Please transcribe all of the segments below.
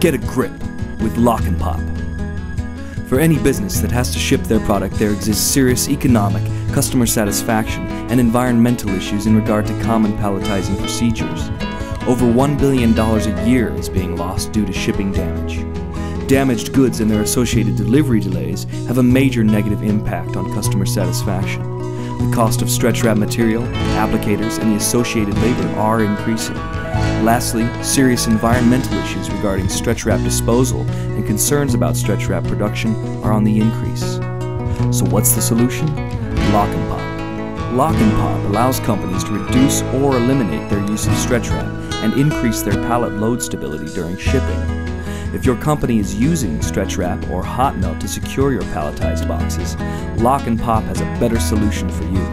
Get a grip with Lock 'n' Pop. For any business that has to ship their product, there exists serious economic, customer satisfaction, and environmental issues in regard to common palletizing procedures. Over $1 billion a year is being lost due to shipping damage. Damaged goods and their associated delivery delays have a major negative impact on customer satisfaction. The cost of stretch wrap material, applicators, and the associated labor are increasing. Lastly, serious environmental issues regarding stretch wrap disposal and concerns about stretch wrap production are on the increase. So what's the solution? Lock 'n' Pop. Lock 'n' Pop allows companies to reduce or eliminate their use of stretch wrap and increase their pallet load stability during shipping. If your company is using stretch wrap or hot melt to secure your palletized boxes, Lock 'n' Pop has a better solution for you.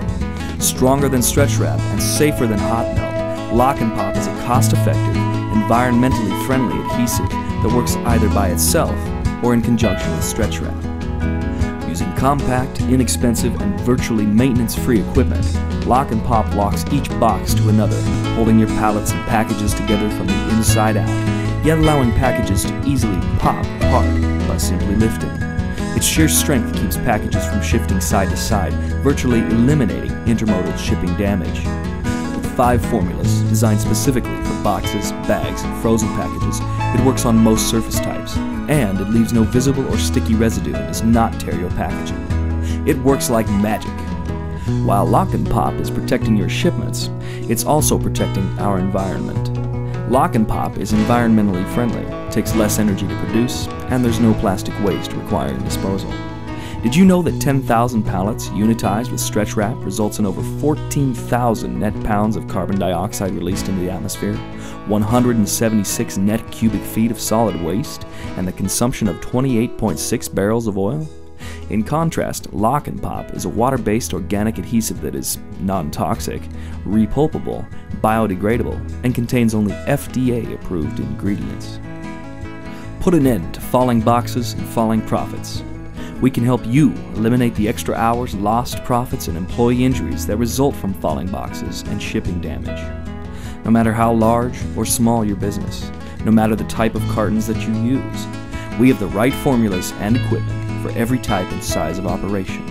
Stronger than stretch wrap and safer than hot melt, Lock 'n' Pop is a cost-effective, environmentally friendly adhesive that works either by itself or in conjunction with stretch wrap. Using compact, inexpensive, and virtually maintenance-free equipment, Lock 'n' Pop locks each box to another, holding your pallets and packages together from the inside out, yet allowing packages to easily pop apart by simply lifting. Its sheer strength keeps packages from shifting side to side, virtually eliminating intermodal shipping damage. 5 formulas designed specifically for boxes, bags, and frozen packages. It works on most surface types, and it leaves no visible or sticky residue and does not tear your packaging. It works like magic. While Lock 'n' Pop is protecting your shipments, it's also protecting our environment. Lock 'n' Pop is environmentally friendly, takes less energy to produce, and there's no plastic waste requiring disposal. Did you know that 10,000 pallets unitized with stretch wrap results in over 14,000 net pounds of carbon dioxide released into the atmosphere, 176 net cubic feet of solid waste, and the consumption of 28.6 barrels of oil? In contrast, Lock 'n' Pop is a water-based organic adhesive that is non-toxic, repulpable, biodegradable, and contains only FDA-approved ingredients. Put an end to falling boxes and falling profits. We can help you eliminate the extra hours, lost profits, and employee injuries that result from falling boxes and shipping damage. No matter how large or small your business, no matter the type of cartons that you use, we have the right formulas and equipment for every type and size of operation.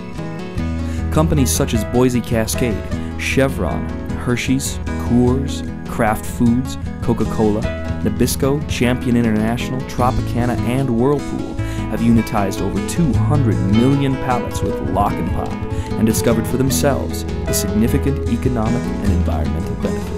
Companies such as Boise Cascade, Chevron, Hershey's, Coors, Kraft Foods, Coca-Cola, Nabisco, Champion International, Tropicana, and Whirlpool have unitized over 200 million pallets with Lock 'n' Pop and discovered for themselves the significant economic and environmental benefits.